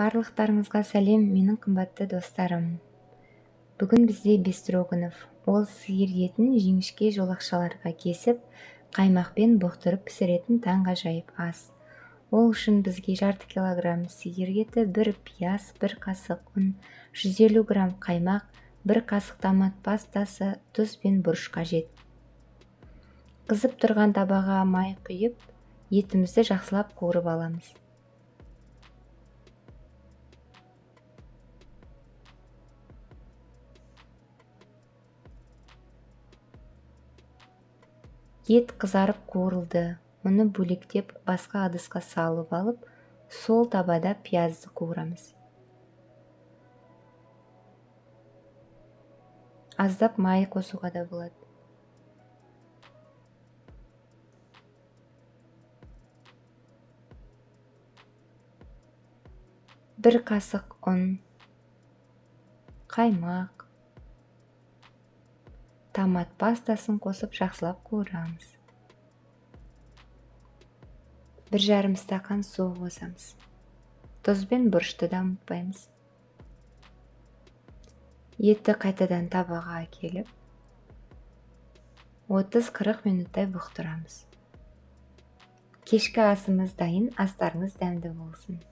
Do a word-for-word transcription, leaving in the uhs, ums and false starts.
Барлықтарыңызға сәлем, менің қымбатты достарым. Бүгін бізде бестрогонов. Ол сиыр етін жіңішке жолақшаларға кесіп, қаймақпен бұқтырып пісіретін таңғажайып ас. Ол үшін бізге жарты килограмм сиыр еті, бір пияз, бір қасық ұн, жүз елу грамм қаймақ, бір қасық томат пастасы, тұз бен бұрыш қажет. Қызып тұрған табаға май құйып, етімізді жақсылап қуырып аламыз. Ет қызарып қуырылды, мұны бөлектеп басқа ыдысқа салып алып, сол табада пиязды қуырамыз. Аздап май қосуға да болады. Бір қасық ұн, қаймақ, томат пастасын қосып жақсылап қуырамыз. Бір жарым стақан су қосамыз. Тұз бен бұрышты да ұмытпаймыз. Етті қайтадан табаға әкеліп, отыз қырық минуттай бұқтырамыз. Кешкі асымыз дайын, астарыңыз дәмді болсын.